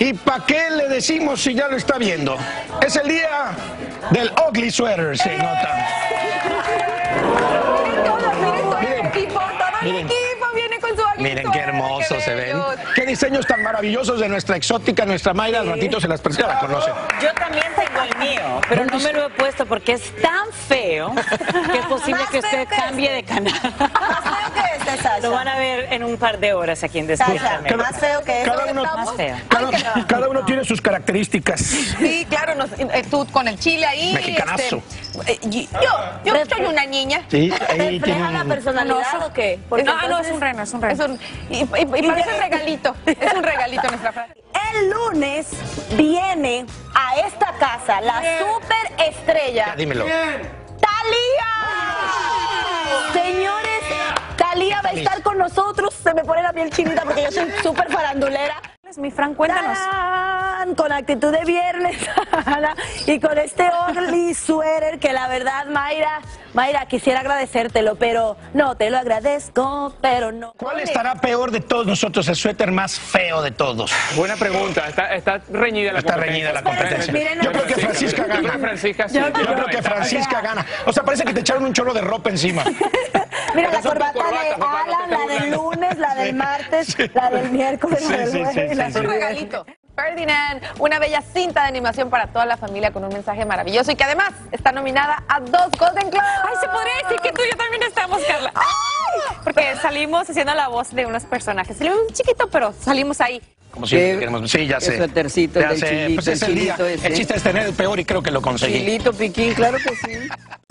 ¿Y para qué le decimos si ya lo está viendo? Es el día del ugly sweater, se nota. Miren qué hermosos se ven. Qué diseños tan maravillosos de nuestra exótica, nuestra Mayra. Al ratito se las presenta, la conocen. Yo también tengo el mío, pero no me lo he puesto porque es tan feo que es posible que usted cambie de canal. Más feo que este, Sasha. Lo van a ver en un par de horas aquí en Despierta. Más feo que este. Cada uno tiene sus características. Sí, claro. Tú con el chile ahí. Mexicanazo. Yo soy una niña. Sí, ahí tiene la personalidad o qué. Ah, no, es un reno, es un reno. Y parece un regalito, es un regalito nuestra frase. El lunes viene a esta casa la superestrella. Ya, dímelo. ¡Thalía! Señores, Thalía va a estar con nosotros. Se me pone la piel chinita porque yo soy súper farandulera. Mi Fran, cuéntanos. ¡Tarán! Con actitud de viernes, Ana, y con este ugly sweater que la verdad, Mayra, quisiera agradecértelo, pero no, te lo agradezco, pero no. ¿Cuál estará peor de todos nosotros, el suéter más feo de todos? Buena pregunta, está reñida la competencia. Miren, yo creo que Francisca gana. Yo creo que Francisca gana. O sea, parece que te echaron un chorro de ropa encima. Mira, la corbata de Alan, la del lunes, la del martes, la del miércoles, la del jueves. Es un regalito. Ferdinand, una bella cinta de animación para toda la familia con un mensaje maravilloso y que además está nominada a 2 Golden Globes. Ay, se podría decir que tú y yo también estamos, Carla. ¡Ay! Porque salimos haciendo la voz de unos personajes. Se le ve un chiquito, pero salimos ahí. Como si queremos... Sí, ya sé. Ya sé. Pues es el día. El chiste es tener el peor y creo que lo conseguí. Chilito, piquín, claro que sí.